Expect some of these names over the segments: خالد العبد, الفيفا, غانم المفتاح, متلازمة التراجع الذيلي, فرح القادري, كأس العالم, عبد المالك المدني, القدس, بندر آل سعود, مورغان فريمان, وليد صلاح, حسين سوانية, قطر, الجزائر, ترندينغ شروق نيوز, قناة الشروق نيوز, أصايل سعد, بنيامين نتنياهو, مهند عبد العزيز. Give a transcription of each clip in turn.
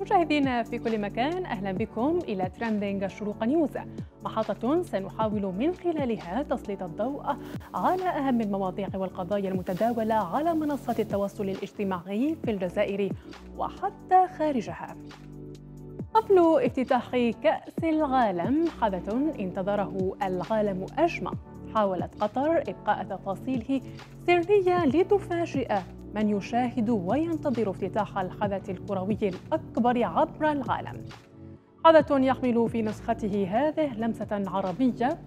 مشاهدينا في كل مكان، أهلا بكم إلى ترندينغ شروق نيوز، محطة سنحاول من خلالها تسليط الضوء على أهم المواضيع والقضايا المتداولة على منصات التواصل الاجتماعي في الجزائر وحتى خارجها. قبل افتتاح كأس العالم، حدث انتظره العالم أجمع، حاولت قطر إبقاء تفاصيله سرية لتفاجئ من يشاهد وينتظر افتتاح الحدث الكروي الأكبر عبر العالم. حدث يحمل في نسخته هذه لمسة عربية،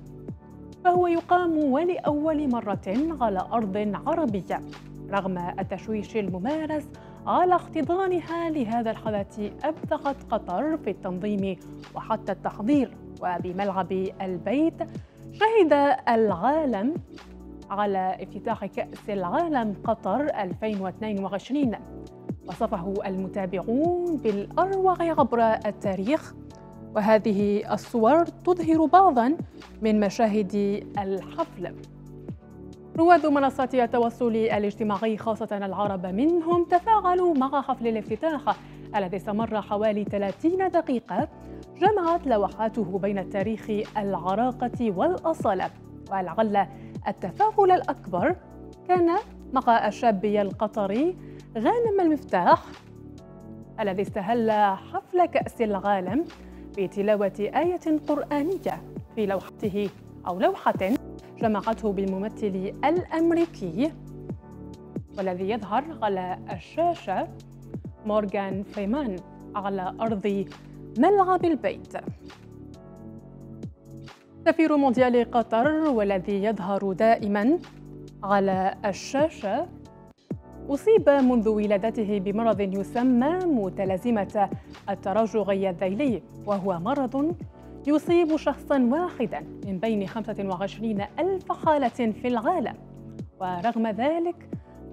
فهو يقام ولأول مرة على أرض عربية، رغم التشويش الممارس على احتضانها لهذا الحدث. أبدعت قطر في التنظيم وحتى التحضير، وبملعب البيت شهد العالم على افتتاح كأس العالم قطر 2022، وصفه المتابعون بالأروع عبر التاريخ. وهذه الصور تظهر بعضاً من مشاهد الحفل. رواد منصات التواصل الاجتماعي خاصة العرب منهم تفاعلوا مع حفل الافتتاح الذي استمر حوالي 30 دقيقة، جمعت لوحاته بين التاريخ، العراقة والأصالة. ولعل التفاعل الأكبر كان مع الشابية القطري غانم المفتاح، الذي استهل حفل كأس العالم بتلاوة آية قرآنية في لوحته أو لوحة جمعته بالممثل الأمريكي، والذي يظهر على الشاشة مورغان فريمان على أرض ملعب البيت. سفير مونديال قطر، والذي يظهر دائما على الشاشة، أصيب منذ ولادته بمرض يسمى متلازمة التراجع الذيلي، وهو مرض يصيب شخصا واحدا من بين 25,000 حالة في العالم. ورغم ذلك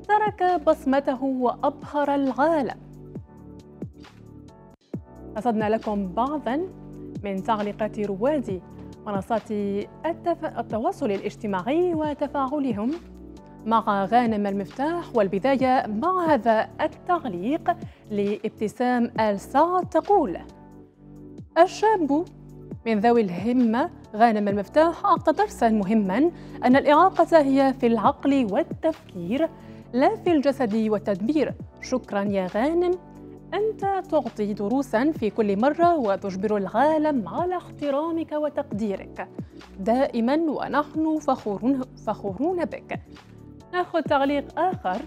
ترك بصمته وأبهر العالم. قصدنا لكم بعضا من تعليقات رواد منصات التواصل الاجتماعي وتفاعلهم مع غانم المفتاح. والبداية مع هذا التعليق لابتسام السعد تقول: الشاب من ذوي الهمة غانم المفتاح أعطى درساً مهماً، أن الإعاقة هي في العقل والتفكير لا في الجسد والتدبير. شكراً يا غانم، أنت تعطي دروساً في كل مرة وتجبر العالم على احترامك وتقديرك دائماً، ونحن فخورون بك. نأخذ تعليق آخر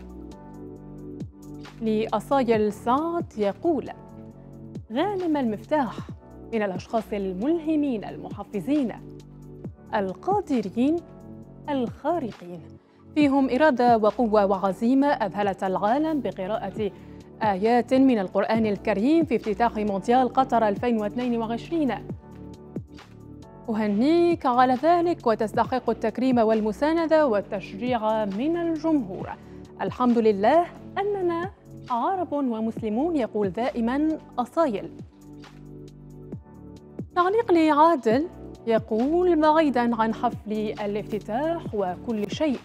لأصايل سعد يقول: غانم المفتاح من الأشخاص الملهمين المحفزين القادرين الخارقين، فيهم إرادة وقوة وعزيمة، أذهلت العالم بقراءة آيات من القرآن الكريم في افتتاح مونديال قطر 2022. أهنيك على ذلك، وتستحق التكريم والمساندة والتشجيع من الجمهور. الحمد لله أننا عرب ومسلمون، يقول دائما أصايل. تعليق لعادل يقول: بعيداً عن حفل الافتتاح وكل شيء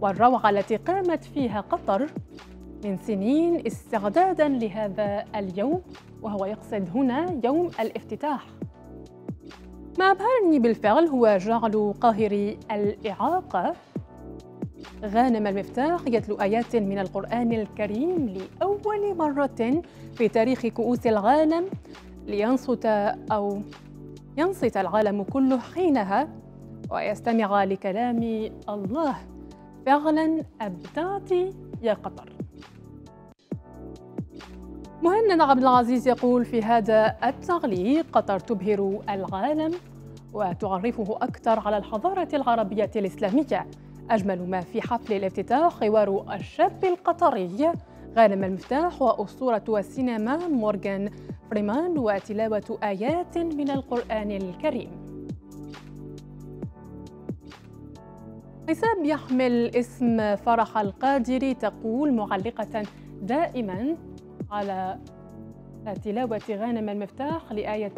والروعة التي قامت فيها قطر من سنين استعداداً لهذا اليوم، وهو يقصد هنا يوم الافتتاح. ما أبهرني بالفعل هو جعل قاهري الإعاقة غانم المفتاح يتلو آيات من القرآن الكريم لأول مرة في تاريخ كؤوس العالم، ينصت العالم كله حينها ويستمع لكلام الله. فعلا أبدعت يا قطر. مهند عبد العزيز يقول في هذا التعليق: قطر تبهر العالم وتعرفه أكثر على الحضارة العربية الإسلامية. أجمل ما في حفل الافتتاح حوار الشاب القطري غانم المفتاح وأسطورة السينما مورغان فريمان، وتلاوة آيات من القرآن الكريم. حساب يحمل اسم فرح القادري تقول معلقة دائما على تلاوة غانم المفتاح لآية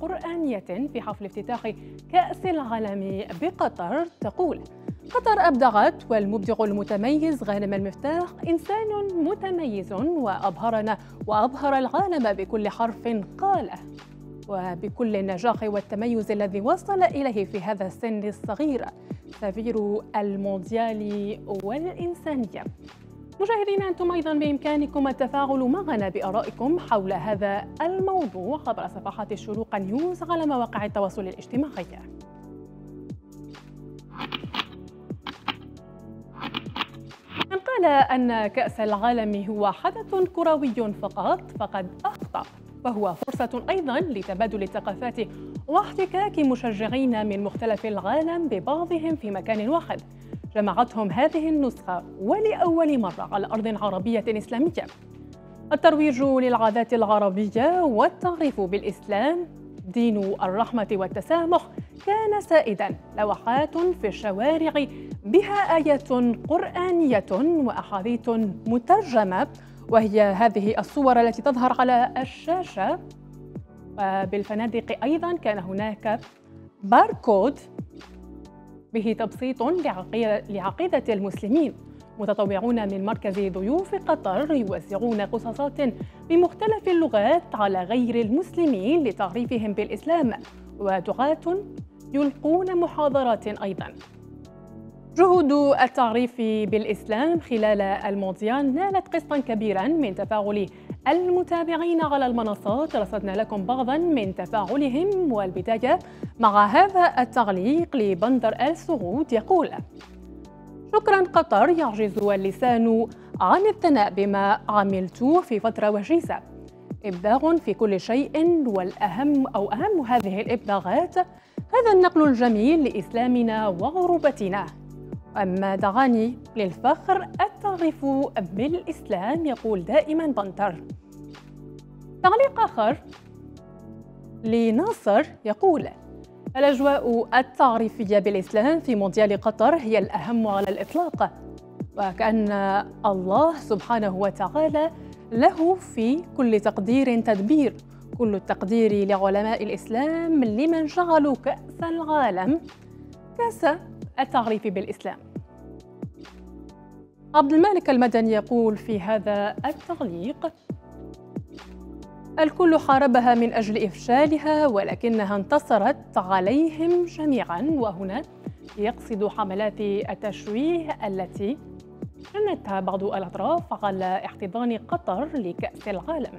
قرآنية في حفل افتتاح كأس العالم بقطر، تقول: قطر أبدعت، والمبدع المتميز غانم المفتاح إنسان متميز وأبهرنا وأبهر العالم بكل حرف قاله وبكل النجاح والتميز الذي وصل إليه في هذا السن الصغير، سفير المونديال والإنسانية. مشاهدينا، أنتم أيضا بإمكانكم التفاعل معنا بآرائكم حول هذا الموضوع عبر صفحات شروق نيوز على مواقع التواصل الاجتماعي. من قال أن كأس العالم هو حدث كروي فقط فقد أخطأ، فهو فرصة أيضا لتبادل الثقافات واحتكاك مشجعين من مختلف العالم ببعضهم في مكان واحد. جمعتهم هذه النسخة ولأول مرة على أرض عربية إسلامية. الترويج للعادات العربية والتعريف بالإسلام دين الرحمة والتسامح كان سائداً، لوحات في الشوارع بها آية قرآنية وأحاديث مترجمة، وهي هذه الصور التي تظهر على الشاشة. وبالفنادق أيضاً كان هناك باركود به تبسيط لعقيدة المسلمين. متطوعون من مركز ضيوف قطر يوزعون قصصات بمختلف اللغات على غير المسلمين لتعريفهم بالإسلام، ودعاة يلقون محاضرات أيضاً. جهود التعريف بالإسلام خلال المونديال نالت قسطاً كبيراً من تفاعل المتابعين على المنصات. رصدنا لكم بعضاً من تفاعلهم، والبداية مع هذا التعليق لبندر آل سعود يقول: شكراً قطر، يعجز اللسان عن الثناء بما عملتوه في فترة وجيزة، إبداع في كل شيء، والأهم أو أهم هذه الإبداعات هذا النقل الجميل لإسلامنا وغربتنا، أما دعاني للفخر التعريف بالإسلام، يقول دائماً بندر. تعليق آخر لناصر يقول: الأجواء التعريفية بالإسلام في مونديال قطر هي الأهم على الإطلاق، وكأن الله سبحانه وتعالى له في كل تقدير تدبير، كل التقدير لعلماء الإسلام لمن جعلوا كأس العالم كأس التعريف بالإسلام. عبد المالك المدني يقول في هذا التعليق: الكل حاربها من أجل إفشالها ولكنها انتصرت عليهم جميعا، وهنا يقصد حملات التشويه التي شنتها بعض الأطراف على احتضان قطر لكأس العالم.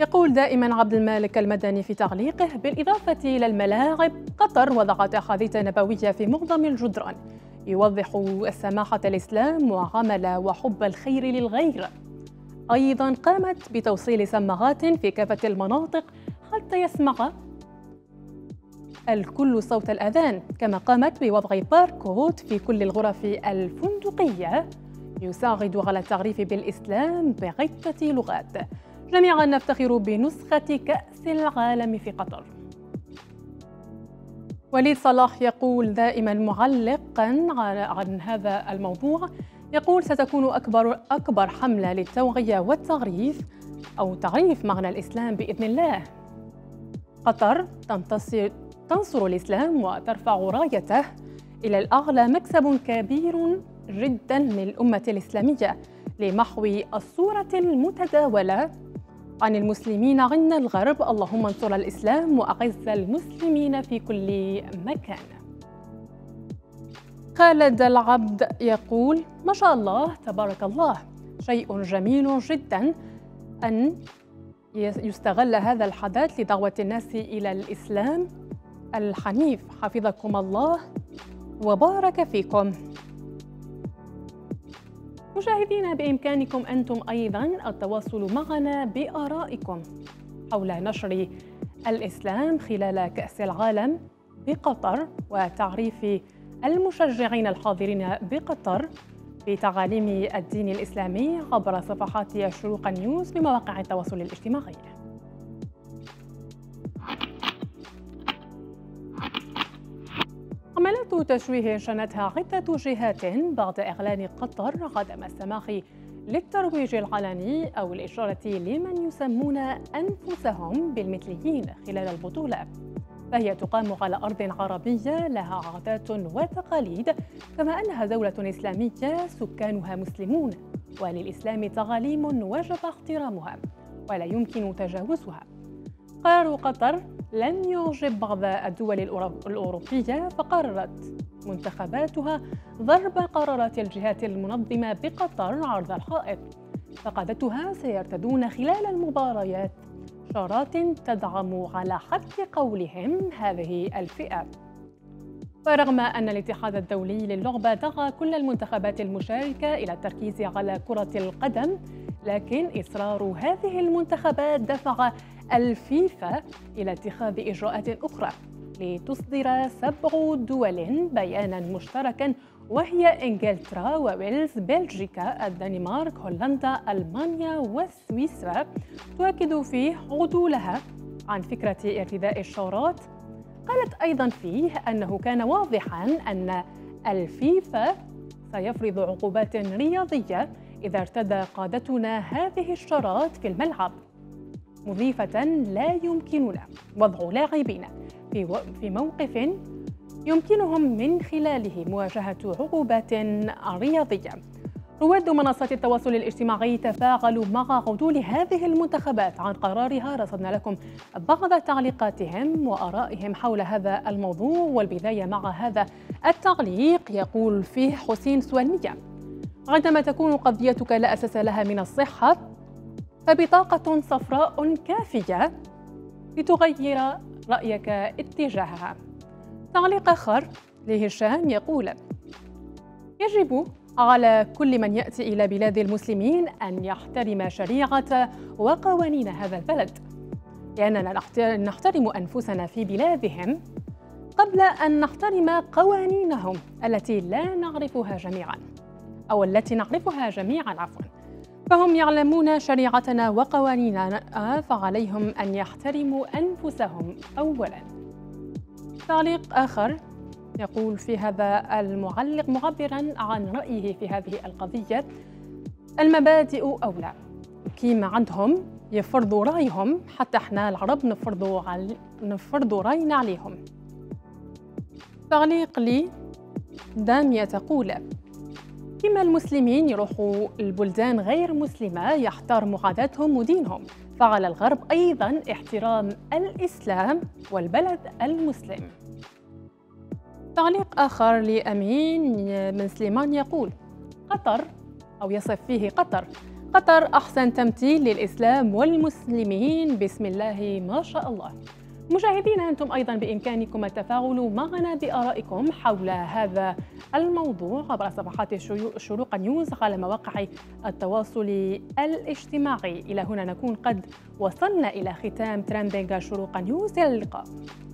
يقول دائما عبد المالك المدني في تعليقه: بالإضافة إلى الملاعب، قطر وضعت أحاديث نبوية في معظم الجدران يوضح السماحة الإسلام وعمل وحب الخير للغير. أيضا قامت بتوصيل سماعات في كافة المناطق حتى يسمع الكل صوت الأذان، كما قامت بوضع باركود في كل الغرف الفندقية يساعد على التعريف بالإسلام بعدة لغات. جميعا نفتخر بنسخة كأس العالم في قطر. وليد صلاح يقول دائما معلقا عن هذا الموضوع، يقول: ستكون أكبر حملة للتوعية والتعريف أو تعريف معنى الإسلام بإذن الله. قطر تنصر الإسلام وترفع رايته إلى الأعلى، مكسب كبير جدا للأمة الإسلامية لمحو الصورة المتداولة عن المسلمين عنا الغرب. اللهم انصر الإسلام وأعز المسلمين في كل مكان. خالد العبد يقول: ما شاء الله تبارك الله، شيء جميل جدا أن يستغل هذا الحدث لدعوة الناس إلى الإسلام الحنيف، حفظكم الله وبارك فيكم. مشاهدينا، بإمكانكم أنتم أيضا التواصل معنا بآرائكم حول نشر الإسلام خلال كأس العالم بقطر، وتعريف المشجعين الحاضرين بقطر بتعاليم الدين الإسلامي عبر صفحات شروق نيوز بمواقع التواصل الاجتماعي. حملات تشويه شنتها عدة جهات بعد إعلان قطر عدم السماح للترويج العلني أو الإشارة لمن يسمون أنفسهم بالمثليين خلال البطولة. فهي تقام على أرض عربية لها عادات وتقاليد، كما أنها دولة إسلامية سكانها مسلمون، وللإسلام تغاليم وجب احترامها ولا يمكن تجاوزها. قرار قطر لم يعجب بعض الدول الأوروبية، فقررت منتخباتها ضرب قرارات الجهات المنظمة بقطر عرض الحائط. فقادتها سيرتدون خلال المباريات شارات تدعم على حد قولهم هذه الفئة. ورغم أن الاتحاد الدولي للعبة دعا كل المنتخبات المشاركة إلى التركيز على كرة القدم، لكن إصرار هذه المنتخبات دفع الفيفا إلى اتخاذ إجراءات أخرى، لتصدر 7 دول بياناً مشتركاً، وهي إنجلترا وويلز، بلجيكا، الدنمارك، هولندا، ألمانيا وسويسرا، تؤكد فيه عدولها عن فكرة ارتداء الشارات. قالت أيضاً فيه أنه كان واضحاً أن الفيفا سيفرض عقوبات رياضية إذا ارتدى قادتنا هذه الشارات في الملعب، مضيفة لا يمكننا وضع لاعبين في موقف يمكنهم من خلاله مواجهة عقوبات رياضية. رواد منصات التواصل الاجتماعي تفاعلوا مع عدول هذه المنتخبات عن قرارها. رصدنا لكم بعض تعليقاتهم وآرائهم حول هذا الموضوع، والبداية مع هذا التعليق يقول فيه حسين سوانية: عندما تكون قضيتك لا أساس لها من الصحة فبطاقة صفراء كافية لتغير رأيك اتجاهها. تعليق آخر لهشام يقول: يجب على كل من يأتي إلى بلاد المسلمين أن يحترم شريعة وقوانين هذا البلد، لأننا نحترم أنفسنا في بلادهم قبل أن نحترم قوانينهم التي لا نعرفها جميعا، أو التي نعرفها جميعا عفوا، فهم يعلمون شريعتنا وقوانيننا، فعليهم أن يحترموا أنفسهم أولا. تعليق آخر يقول في هذا المعلق معبراً عن رأيه في هذه القضية: المبادئ أولى، كيما عندهم يفرضوا رأيهم حتى احنا العرب نفرضوا رأينا عليهم. تعليق لي دامية تقول: كيما المسلمين يروحوا البلدان غير مسلمة يحترموا عاداتهم ودينهم، فعلى الغرب أيضاً احترام الإسلام والبلد المسلم. تعليق آخر لأمين من سليمان يقول: قطر، أو يصف فيه قطر أحسن تمثيل للإسلام والمسلمين، بسم الله ما شاء الله. مشاهدينا، أنتم أيضاً بإمكانكم التفاعل معنا بآرائكم حول هذا الموضوع عبر صفحات شروق نيوز على مواقع التواصل الاجتماعي. إلى هنا نكون قد وصلنا إلى ختام ترندينغ شروق نيوز. إلى اللقاء.